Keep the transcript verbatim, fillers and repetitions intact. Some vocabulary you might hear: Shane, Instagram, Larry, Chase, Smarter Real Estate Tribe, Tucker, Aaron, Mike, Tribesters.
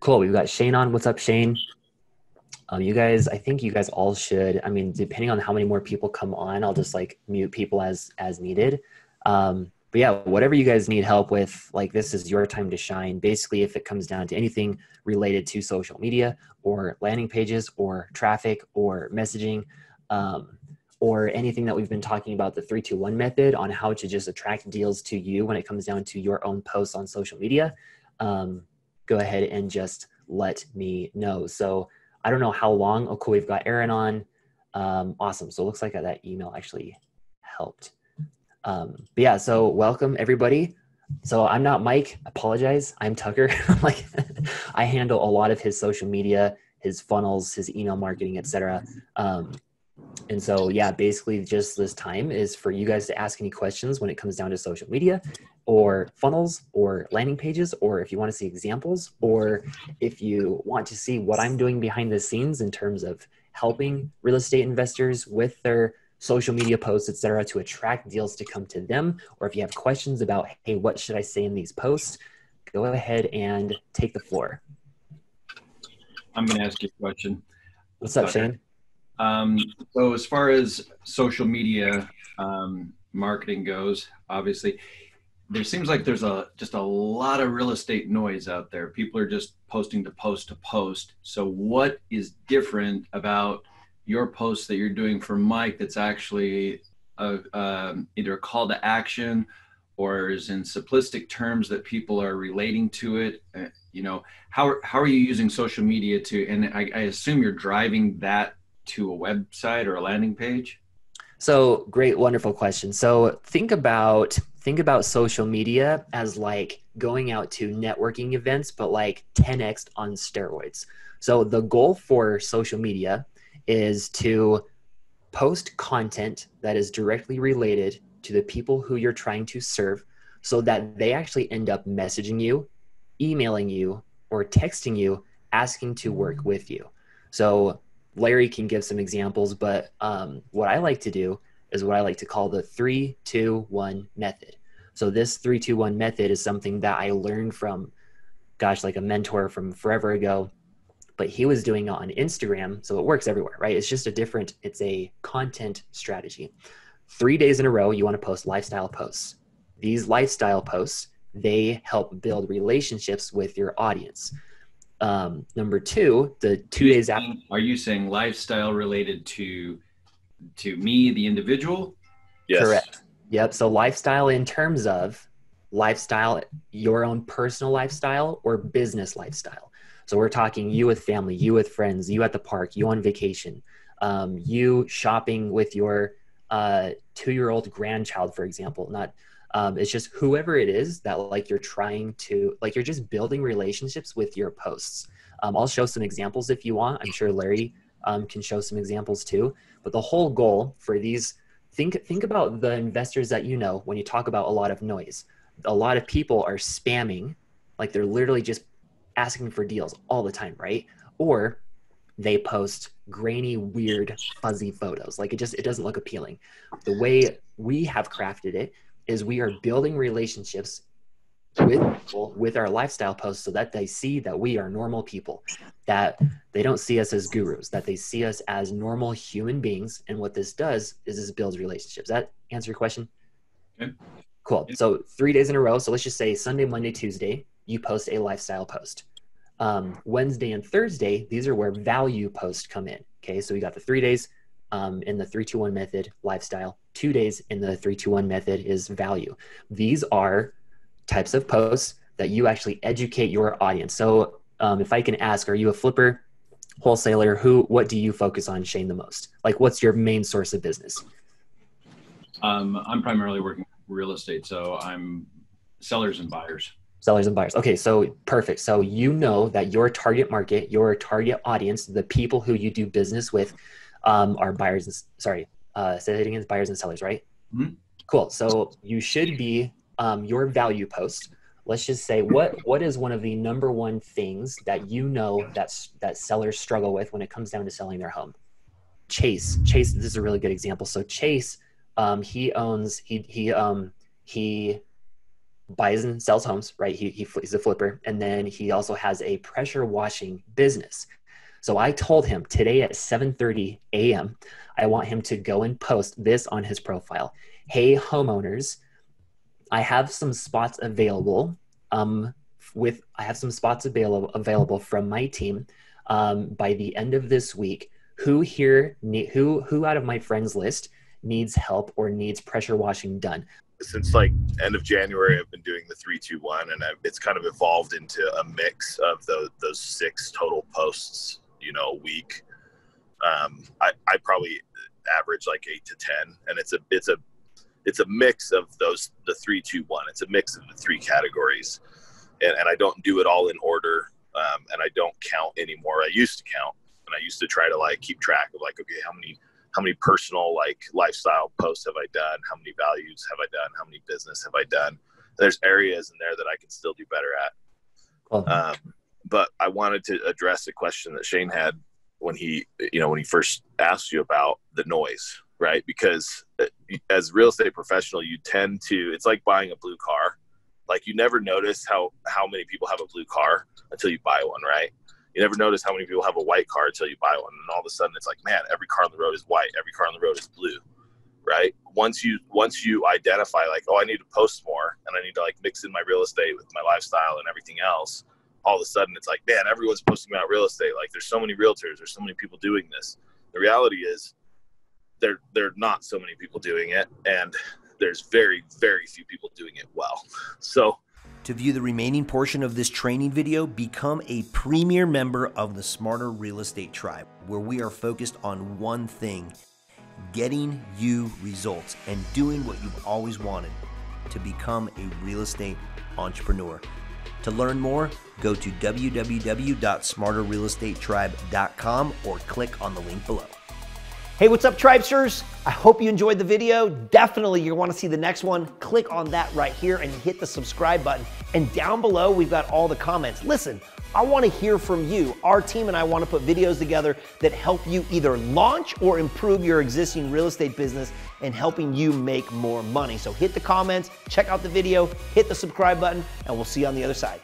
Cool. We've got Shane on. What's up, Shane? Um, you guys, I think you guys all should, I mean, depending on how many more people come on, I'll just like mute people as, as needed. Um, but yeah, whatever you guys need help with, like, this is your time to shine. Basically, if it comes down to anything related to social media or landing pages or traffic or messaging, um, or anything that we've been talking about, the three two one method on how to just attract deals to you when it comes down to your own posts on social media, um, go ahead and just let me know. So I don't know how long. Oh, cool. We've got Aaron on. Um, awesome. So it looks like that email actually helped. Um, but yeah, so welcome everybody. So I'm not Mike. Apologize. I'm Tucker. Like, I handle a lot of his social media, his funnels, his email marketing, et cetera. Um, and so, yeah, basically just this time is for you guys to ask any questions when it comes down to social media or funnels or landing pages, or if you want to see examples, or if you want to see what I'm doing behind the scenes in terms of helping real estate investors with their social media posts, et cetera, to attract deals to come to them. Or if you have questions about, hey, what should I say in these posts? Go ahead and take the floor. I'm going to ask you a question. What's up, Shane? Um, so as far as social media um, marketing goes, obviously, there seems like there's a just a lot of real estate noise out there. People are just posting to post to post. So what is different about your posts that you're doing for Mike that's actually a, um, either a call to action or is in simplistic terms that people are relating to it? Uh, you know, how, how are you using social media to, and I, I assume you're driving that to a website or a landing page? So great, wonderful question. So think about, think about social media as like going out to networking events, but like ten X'd on steroids. So the goal for social media is to post content that is directly related to the people who you're trying to serve so that they actually end up messaging you, emailing you, or texting you, asking to work with you. So Larry can give some examples, but um, what I like to do is what I like to call the three two one method. So this three two one method is something that I learned from, gosh, like a mentor from forever ago, but he was doing it on Instagram. So it works everywhere, right? It's just a different, it's a content strategy. Three days in a row, you want to post lifestyle posts. These lifestyle posts, they help build relationships with your audience. Um, number two, the two days after. Are you saying lifestyle related to to me, the individual? Yes. Correct. Yep. So lifestyle in terms of lifestyle, your own personal lifestyle or business lifestyle. So we're talking you with family, you with friends, you at the park, you on vacation, um, you shopping with your uh, two-year-old grandchild, for example. Not. Um, it's just whoever it is that like you're trying to, like you're just building relationships with your posts. Um, I'll show some examples if you want. I'm sure Larry um, can show some examples too. But the whole goal for these, think, think about the investors that you know when you talk about a lot of noise. A lot of people are spamming, like they're literally just asking for deals all the time, right? Or they post grainy, weird, fuzzy photos. Like it just, it doesn't look appealing. The way we have crafted it is we are building relationships with people with our lifestyle posts so that they see that we are normal people, that they don't see us as gurus, that they see us as normal human beings. And what this does is this builds relationships. Does that answer your question? Okay. Cool. So three days in a row. So let's just say Sunday, Monday, Tuesday, you post a lifestyle post. Um, Wednesday and Thursday, these are where value posts come in. Okay. So we got the three days um, in the three two one method, lifestyle. Two days in the three two one method is value. These are types of posts that you actually educate your audience. So um, if I can ask, are you a flipper, wholesaler? Who, what do you focus on, Shane, the most? Like, what's your main source of business? Um, I'm primarily working real estate. So I'm sellers and buyers. Sellers and buyers. Okay. So perfect. So you know that your target market, your target audience, the people who you do business with um, are buyers. And, sorry. Uh, say that again, buyers and sellers, right? Mm-hmm. Cool. So you should be um, your value post. Let's just say what what is one of the number one things that you know that's that sellers struggle with when it comes down to selling their home? Chase. Chase. This is a really good example. So Chase, um, he owns he he um, he buys and sells homes, right? He, he, he's a flipper. And then he also has a pressure washing business. So I told him today at seven thirty a m, I want him to go and post this on his profile. Hey, homeowners, I have some spots available. Um, with I have some spots available available from my team um, by the end of this week. Who here, need, who who out of my friends list needs help or needs pressure washing done? Since like end of January, I've been doing the three, two, one, and I've, it's kind of evolved into a mix of those those six total posts, you know, a week. Um, I, I probably average like eight to ten, and it's a it's a it's a mix of those the three, two, one. It's a mix of the three categories, and and I don't do it all in order, um, and I don't count anymore. I used to count, and I used to try to like keep track of like, okay, how many. How many personal like lifestyle posts have I done? How many values have I done? How many business have I done? There's areas in there that I can still do better at. Cool. Um, but I wanted to address a question that Shane had when he, you know, when he first asked you about the noise, right? Because as a real estate professional, you tend to, it's like buying a blue car. Like you never notice how, how many people have a blue car until you buy one, right? You never notice how many people have a white car until you buy one. And all of a sudden it's like, man, every car on the road is white. Every car on the road is blue, right? Once you, once you identify like, oh, I need to post more and I need to like mix in my real estate with my lifestyle and everything else. All of a sudden it's like, man, everyone's posting about real estate. Like there's so many realtors. There's so many people doing this. The reality is there, there are not so many people doing it. And there's very, very few people doing it well. So to view the remaining portion of this training video, become a premier member of the Smarter Real Estate Tribe, where we are focused on one thing, getting you results and doing what you've always wanted, to become a real estate entrepreneur. To learn more, go to w w w dot smarter real estate tribe dot com or click on the link below. Hey, what's up, Tribesters? I hope you enjoyed the video. Definitely you want to see the next one. Click on that right here and hit the subscribe button. And down below, we've got all the comments. Listen, I want to hear from you. Our team and I want to put videos together that help you either launch or improve your existing real estate business and helping you make more money. So hit the comments, check out the video, hit the subscribe button, and we'll see you on the other side.